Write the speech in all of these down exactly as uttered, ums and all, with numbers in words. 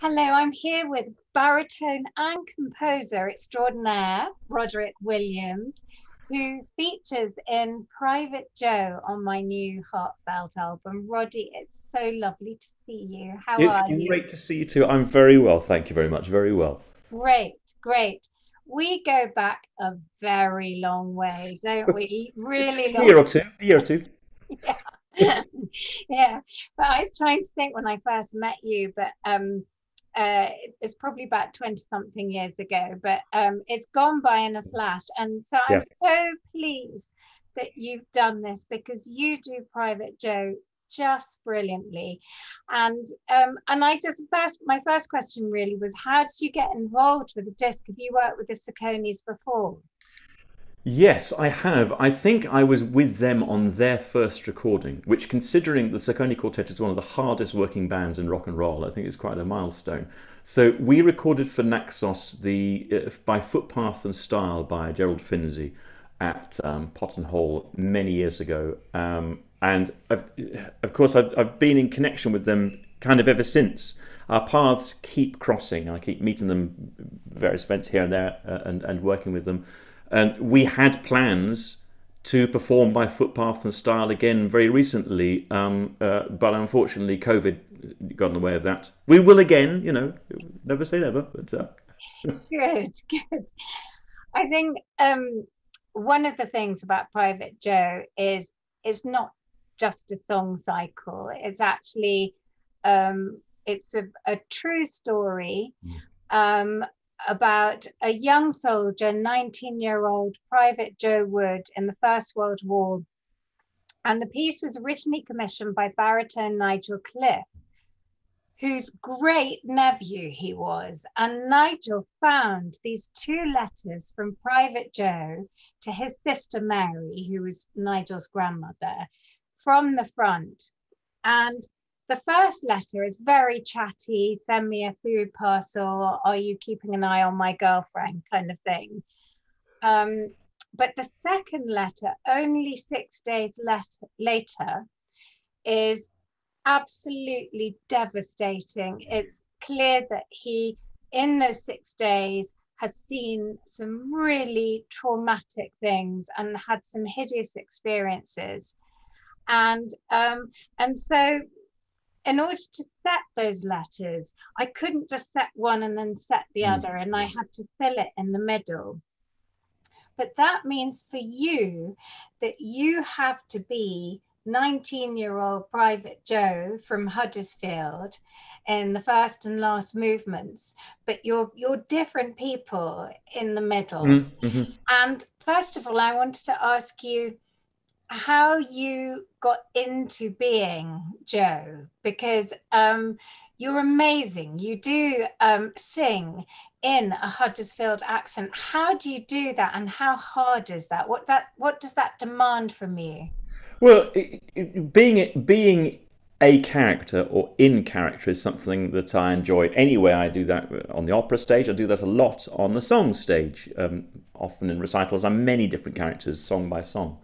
Hello, I'm here with baritone and composer extraordinaire, Roderick Williams, who features in Private Joe on my new Heartfelt album. Roddy, it's so lovely to see you. How are you? It's great to see you too. I'm very well, thank you very much, very well. Great, great. We go back a very long way, don't we? Really long. A year or two, a year or two. Yeah, yeah. But I was trying to think when I first met you, but... um. Uh, it's probably about twenty something years ago, but um, it's gone by in a flash. And so I'm yes. so pleased that you've done this, because you do Private Joe just brilliantly. And um, and I just first, my first question really was, how did you get involved with the disc? Have you worked with the Sacconis before? Yes, I have. I think I was with them on their first recording, which, considering the Sacconi Quartet is one of the hardest working bands in rock and roll, I think it's quite a milestone. So we recorded for Naxos the uh, By Footpath and Style by Gerald Finzi at um, Potton Hall many years ago. Um, and I've, of course, I've, I've been in connection with them kind of ever since. Our paths keep crossing. I keep meeting them at various events here and there uh, and, and working with them. And we had plans to perform By Footpath and Style again very recently, um, uh, but unfortunately COVID got in the way of that. We will again, you know, never say never. But, uh... Good, good. I think um, one of the things about Private Joe is it's not just a song cycle. It's actually, um, it's a, a true story. Mm. Um, about a young soldier, nineteen year old Private Joe Wood, in the First World War. And the piece was originally commissioned by baritone Nigel Cliff, whose great nephew he was. And Nigel found these two letters from Private Joe to his sister Mary, who was Nigel's grandmother, from the front. And the first letter is very chatty, send me a food parcel, are you keeping an eye on my girlfriend, kind of thing. Um, but the second letter, only six days later, is absolutely devastating. It's clear that he, in those six days, has seen some really traumatic things and had some hideous experiences. And, um, and so, in order to set those letters, I couldn't just set one and then set the mm. other, and I had to fill it in the middle. But that means for you that you have to be nineteen year old Private Joe from Huddersfield in the first and last movements, but you're you're different people in the middle. Mm. Mm-hmm. And first of all, I wanted to ask you how you got into being Joe, because um, you're amazing. You do um, sing in a Huddersfield accent. How do you do that, and how hard is that? What that what does that demand from you? Well, it, it, being being a character or in character is something that I enjoy anyway. I do that on the opera stage. I do that a lot on the song stage, um, often in recitals. I'm many different characters, song by song.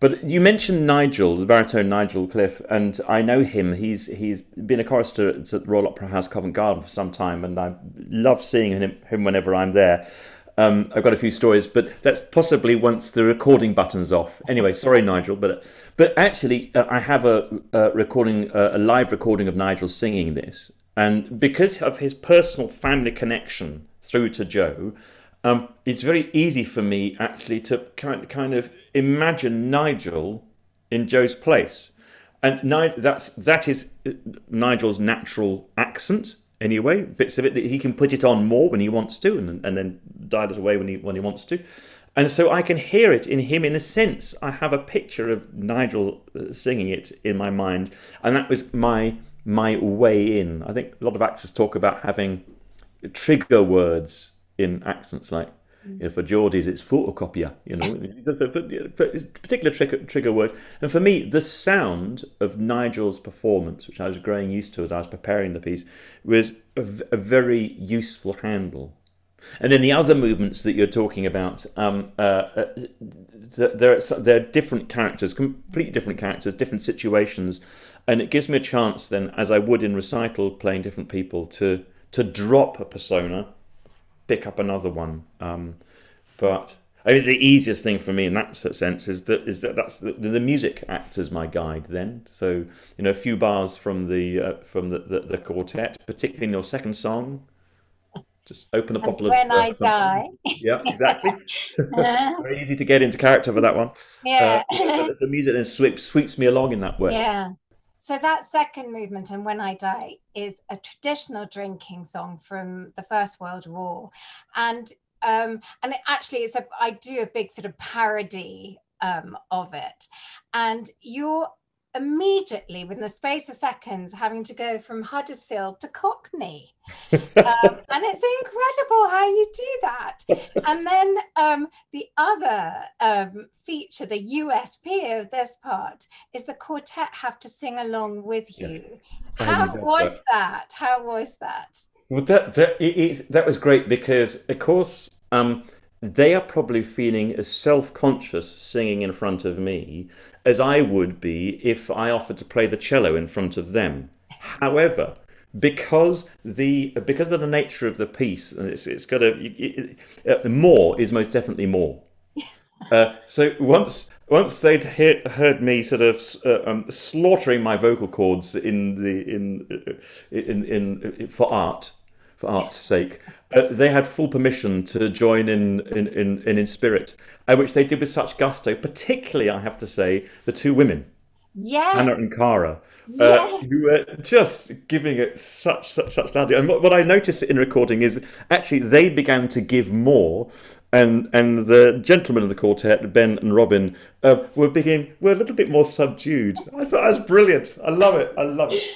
But you mentioned Nigel, the baritone Nigel Cliff, and I know him. He's he's been a chorister at the Royal Opera House, Covent Garden, for some time, and I love seeing him, him whenever I'm there. Um, I've got a few stories, but that's possibly once the recording button's off. Anyway, sorry, Nigel, but but actually, uh, I have a, a recording, uh, a live recording of Nigel singing this, and because of his personal family connection through to Joe. Um, it's very easy for me actually to kind kind of imagine Nigel in Joe's place, and Nigel, that's that is Nigel's natural accent anyway. Bits of it that he can put it on more when he wants to, and and then dial it away when he when he wants to, and so I can hear it in him. In a sense, I have a picture of Nigel singing it in my mind, and that was my my way in. I think a lot of actors talk about having trigger words in accents, like, you know, for Geordies it's photocopier, you know, particular trigger, trigger words. And for me, the sound of Nigel's performance, which I was growing used to as I was preparing the piece, was a, a very useful handle. And then the other movements that you're talking about, um, uh, uh, there are different characters, completely different characters, different situations, and it gives me a chance then, as I would in recital, playing different people, to to drop a persona, pick up another one. Um, but I mean, the easiest thing for me in that sense is that is that that's the, the music acts as my guide. Then, so you know, a few bars from the uh, from the, the the quartet, particularly in your second song. Just open a bottle of. When I Die. Yeah, exactly. Very easy to get into character for that one. Yeah. Uh, the music then sweeps sweeps me along in that way. Yeah. So that second movement, and When I Die, is a traditional drinking song from the First World War, and um, and it actually is a I do a big sort of parody um, of it, and you're immediately, within the space of seconds, having to go from Huddersfield to Cockney. Um, and it's incredible how you do that. And then um, the other um, feature, the U S P of this part, is the quartet have to sing along with you. Yeah. How was that. that? How was that? Well, that that, it, it, that was great because, of course, um, they are probably feeling as self-conscious singing in front of me as I would be if I offered to play the cello in front of them. However, because the because of the nature of the piece, it's, it's got a it, it, uh, more is most definitely more. Uh, so once once they'd hear, heard me sort of uh, um, slaughtering my vocal cords in the in in, in, in for art. For art's sake, uh, they had full permission to join in in in, in, in spirit, uh, which they did with such gusto. Particularly, I have to say, the two women, yes. Anna and Cara, yes. uh, who were just giving it such such such loudly. And what, what I noticed in recording is actually they began to give more, and and the gentlemen of the quartet, Ben and Robin, uh, were beginning were a little bit more subdued. I thought that was brilliant. I love it. I love it.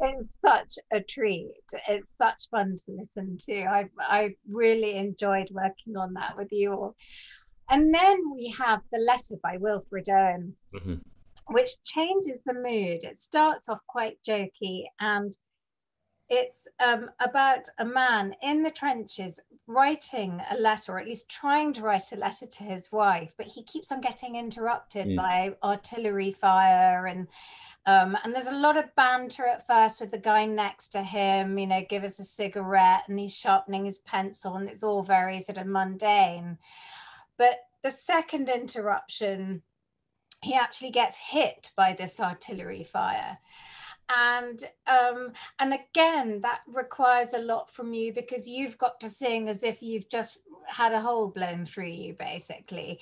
It's such a treat. It's such fun to listen to. I, I really enjoyed working on that with you all. And then we have The Letter by Wilfred Owen, mm-hmm. which changes the mood. It starts off quite jokey, and it's um, about a man in the trenches writing a letter, or at least trying to write a letter to his wife, but he keeps on getting interrupted mm. by artillery fire, and um, and there's a lot of banter at first with the guy next to him, you know, give us a cigarette, and he's sharpening his pencil, and it's all very sort of mundane. But the second interruption, he actually gets hit by this artillery fire. And um, and again, that requires a lot from you, because you've got to sing as if you've just had a hole blown through you, basically,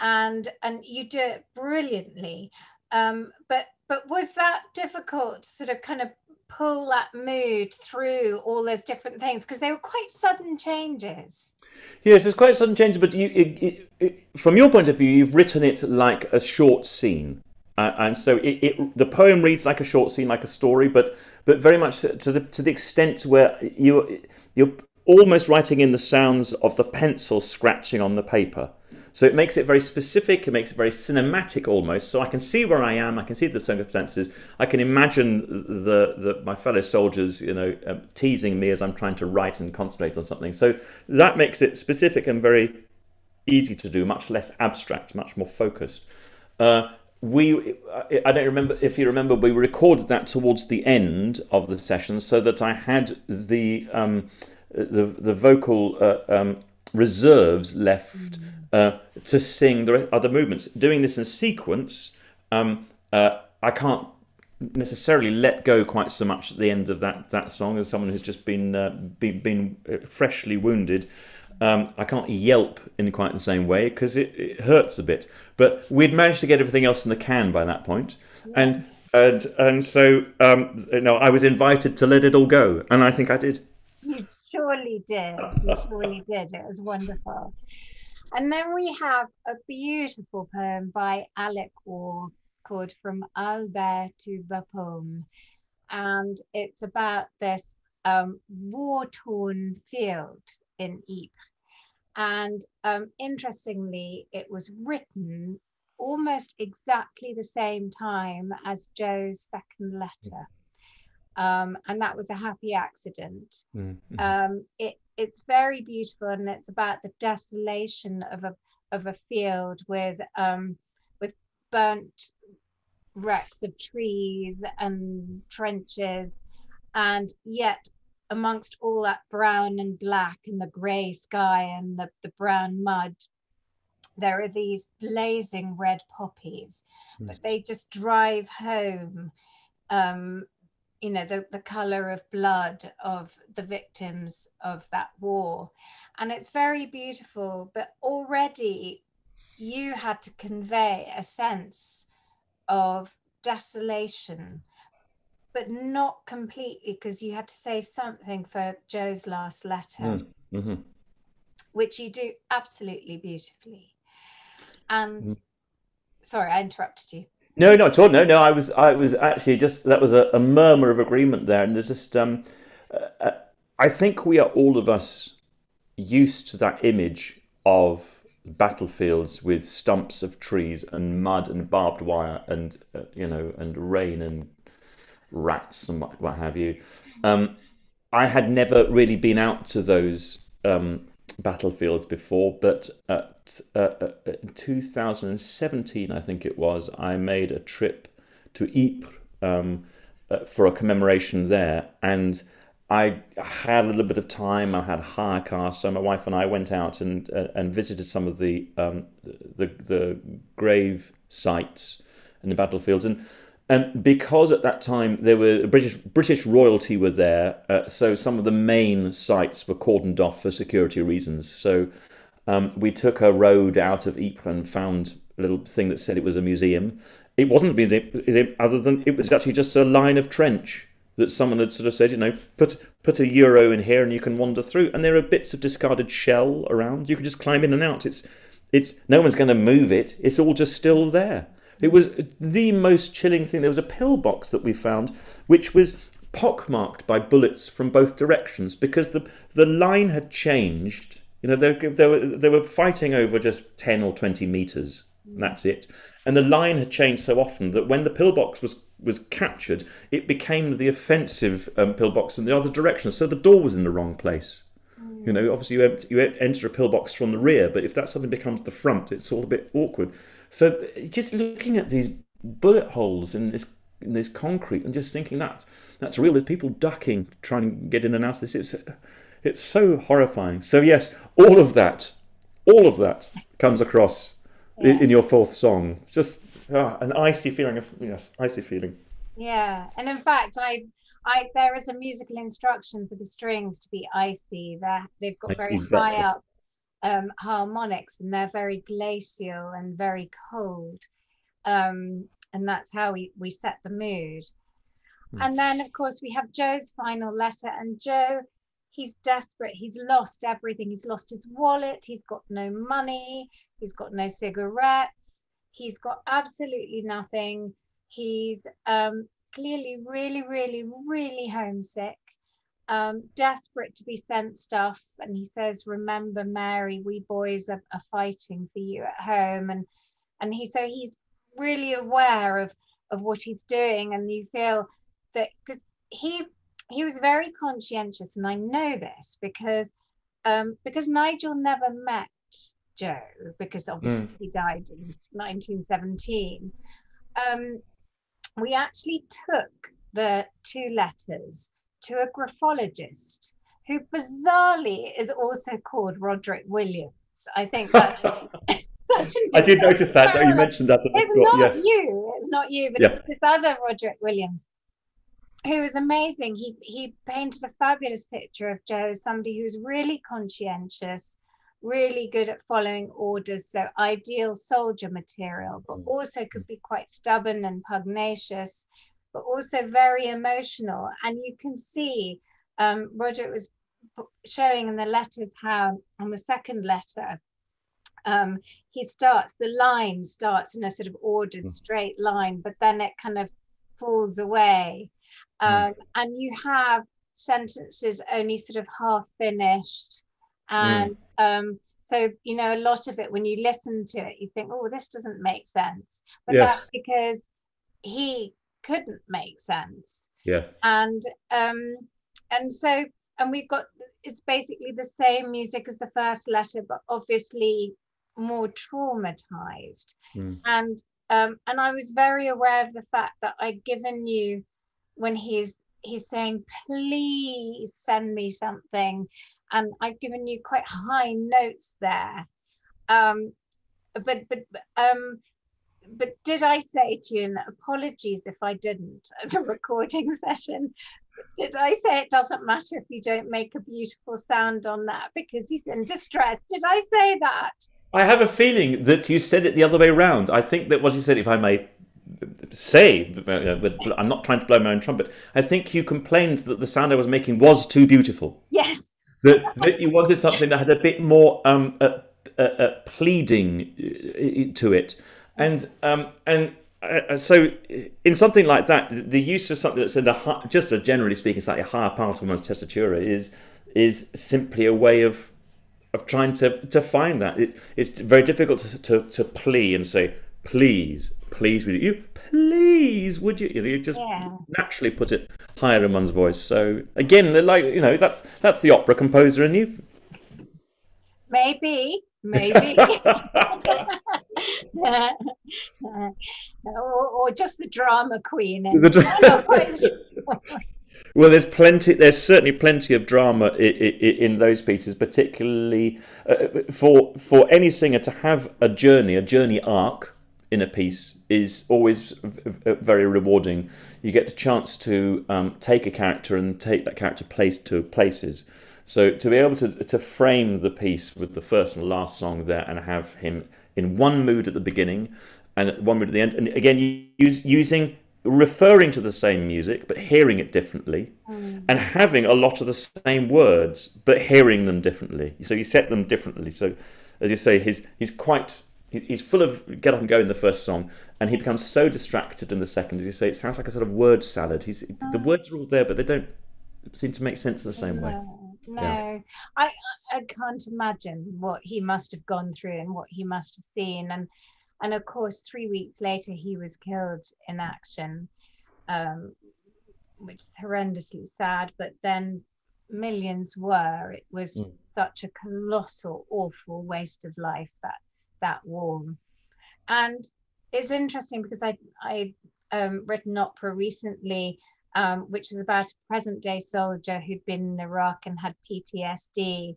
and and you do it brilliantly. Um, but but was that difficult, sort of kind of pull that mood through all those different things, because they were quite sudden changes? Yes, it's quite sudden changes, but you, it, it, it, from your point of view, you've written it like a short scene. Uh, and so it, it, the poem reads like a short scene, like a story, but but very much to the to the extent where you you're almost writing in the sounds of the pencil scratching on the paper. So it makes it very specific. It makes it very cinematic almost. So I can see where I am. I can see the circumstances. I can imagine the the my fellow soldiers, you know, um, teasing me as I'm trying to write and concentrate on something. So that makes it specific and very easy to do. Much less abstract. Much more focused. Uh, We, I don't remember if you remember, we recorded that towards the end of the session, so that I had the um, the, the vocal uh, um, reserves left uh, to sing the other movements. Doing this in sequence, um, uh, I can't necessarily let go quite so much at the end of that that song as someone who's just been uh, be, been freshly wounded. Um, I can't yelp in quite the same way because it, it hurts a bit. But we'd managed to get everything else in the can by that point. And and, and so, um, you know, I was invited to let it all go. And I think I did. You surely did. You surely did. It was wonderful. And then we have a beautiful poem by Alec Orr called From Albert to Vapum. And it's about this um, war-torn field in Ypres. And um, interestingly, it was written almost exactly the same time as Joe's second letter. Um, and that was a happy accident. Mm-hmm. um, it, it's very beautiful, and it's about the desolation of a, of a field with, um, with burnt wrecks of trees and trenches, and yet amongst all that brown and black and the grey sky and the, the brown mud, there are these blazing red poppies, mm. but they just drive home, um, you know, the, the colour of blood of the victims of that war. And it's very beautiful, but already you had to convey a sense of desolation, but not completely, because you had to save something for Joe's last letter, mm-hmm. which you do absolutely beautifully. And mm. sorry, I interrupted you. No, not at all. No, no, I was, I was actually just, that was a, a murmur of agreement there. And there's just, um, uh, I think we are all of us used to that image of battlefields with stumps of trees and mud and barbed wire and, uh, you know, and rain and rats and what, what have you. Um, I had never really been out to those um, battlefields before, but at, uh, in two thousand seventeen, I think it was, I made a trip to Ypres um, uh, for a commemoration there, and I had a little bit of time. I had a hire car, so my wife and I went out and uh, and visited some of the um, the the grave sites and the battlefields, and and because at that time there were British British royalty were there, uh, so some of the main sites were cordoned off for security reasons. So um, we took a road out of Ypres and found a little thing that said it was a museum. It wasn't a museum, other than it was actually just a line of trench that someone had sort of said, you know, put put a euro in here and you can wander through. And there are bits of discarded shell around. You can just climb in and out. It's, it's no one's going to move it. It's all just still there. It was the most chilling thing. There was a pillbox that we found, which was pockmarked by bullets from both directions because the the line had changed. You know, they, they were they were fighting over just ten or twenty meters. And that's it. And the line had changed so often that when the pillbox was was captured, it became the offensive um, pillbox in the other direction. So the door was in the wrong place. Mm. You know, obviously you, you enter a pillbox from the rear, but if that suddenly becomes the front, it's all a bit awkward. So just looking at these bullet holes in this in this concrete and just thinking that that's real. There's people ducking, trying to get in and out of this. It's it's so horrifying. So yes, all of that, all of that comes across yeah. in, in your fourth song. Just. Ah, an icy feeling of yes, icy feeling. Yeah, and in fact, I, I there is a musical instruction for the strings to be icy. They're, they've got very exactly. high up um, harmonics, and they're very glacial and very cold, um, and that's how we we set the mood. Mm. And then, of course, we have Joe's final letter, and Joe, he's desperate. He's lost everything. He's lost his wallet. He's got no money. He's got no cigarettes. He's got absolutely nothing. He's um, clearly really, really, really homesick, um, desperate to be sent stuff. And he says, remember, Mary, we boys are, are fighting for you at home. And and he so he's really aware of, of what he's doing. And you feel that because he he was very conscientious. And I know this because um, because Nigel never met Joe, because obviously mm. he died in nineteen seventeen. Um, we actually took the two letters to a graphologist who bizarrely is also called Roderick Williams. I think that's such an I did notice that. You mentioned that at the school. It's not yes. you, it's not you, but yeah. it's this other Roderick Williams who was amazing. He, he painted a fabulous picture of Joe as somebody who's really conscientious, really good at following orders, so ideal soldier material, but also could be quite stubborn and pugnacious, but also very emotional. And you can see um, Roger was showing in the letters how on the second letter, um, he starts, the line starts in a sort of ordered straight line, but then it kind of falls away. Um, and you have sentences only sort of half finished. And um, so, you know, a lot of it, when you listen to it, you think, oh, this doesn't make sense. But yes. that's because he couldn't make sense. Yeah. And um, and so, and we've got, it's basically the same music as the first letter, but obviously more traumatized. Mm. And um, and I was very aware of the fact that I'd given you, when he's he's saying, please send me something. And I've given you quite high notes there. Um, but but um, but did I say to you, and apologies if I didn't at the recording session, did I say it doesn't matter if you don't make a beautiful sound on that because he's in distress? Did I say that? I have a feeling that you said it the other way around. I think that what you said, if I may say, I'm not trying to blow my own trumpet, I think you complained that the sound I was making was too beautiful. Yes. That, that you wanted something that had a bit more um, a, a, a pleading to it. And um, and uh, so in something like that, the use of something that's in the high, just a generally speaking slightly higher part of one's tessitura is is simply a way of of trying to to find that. It, it's very difficult to, to to plea and say please, please would you, please would you. You just yeah. naturally put it higher in one's voice. So again, they're like, you know, that's that's the opera composer in you. Maybe. Maybe, uh, uh, or, or just the drama queen. The dra well, there's plenty. There's certainly plenty of drama I I in those pieces, particularly uh, for for any singer to have a journey, a journey arc in a piece is always very rewarding. You get the chance to um, take a character and take that character place to places. So to be able to to frame the piece with the first and last song there, and have him in one mood at the beginning and one mood at the end, and again use, using referring to the same music but hearing it differently, mm. and having a lot of the same words but hearing them differently. So you set them differently. So as you say, he's he's quite he's full of get up and go in the first song, and he becomes so distracted in the second. As you say, it sounds like a sort of word salad. He's the words are all there, but they don't seem to make sense the same way. No, yeah. I I can't imagine what he must have gone through and what he must have seen, and and of course three weeks later he was killed in action, um, which is horrendously sad. But then millions were. It was mm. such a colossal, awful waste of life, that that war. And it's interesting because I I um, read an opera recently. Um, which was about a present-day soldier who'd been in Iraq and had P T S D.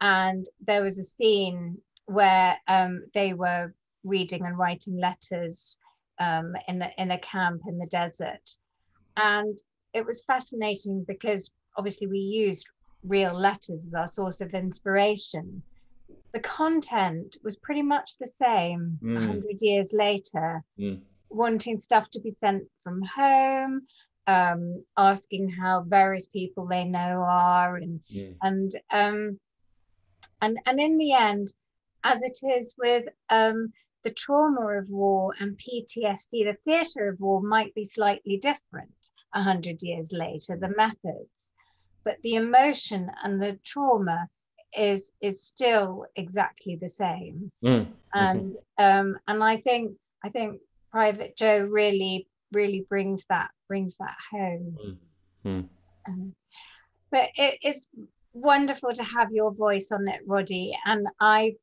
And there was a scene where um, they were reading and writing letters um, in, the, in a camp in the desert. And it was fascinating because obviously we used real letters as our source of inspiration. The content was pretty much the same mm. a hundred years later, mm. wanting stuff to be sent from home, um asking how various people they know are, and yeah. and um and and in the end, as it is with um the trauma of war and P T S D, the theater of war might be slightly different a hundred years later, the methods, but the emotion and the trauma is is still exactly the same. Mm. And mm-hmm. um and I think I think Private Joe really really brings that brings that home. Mm-hmm. Um, but it, it's wonderful to have your voice on it, Roddy, and I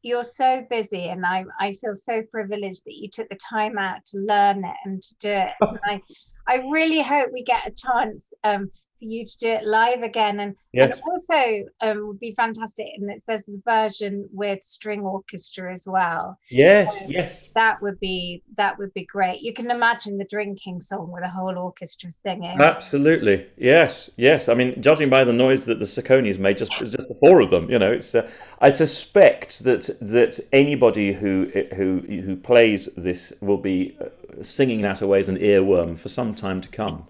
you're so busy, and I, I feel so privileged that you took the time out to learn it and to do it. And I, I really hope we get a chance um, for you to do it live again, and, yes. and also um, would be fantastic, and it's, there's a version with string orchestra as well. Yes, so yes. That would be that would be great. You can imagine the drinking song with a whole orchestra singing. Absolutely, yes, yes. I mean, judging by the noise that the Sacconi's made, just just the four of them, you know, it's. Uh, I suspect that that anybody who who who plays this will be singing that away as an earworm for some time to come.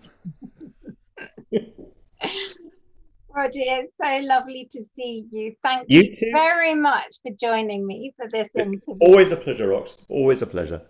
Roddy, it's so lovely to see you. Thank you, you very much for joining me for this interview. Always a pleasure, Rox. Always a pleasure.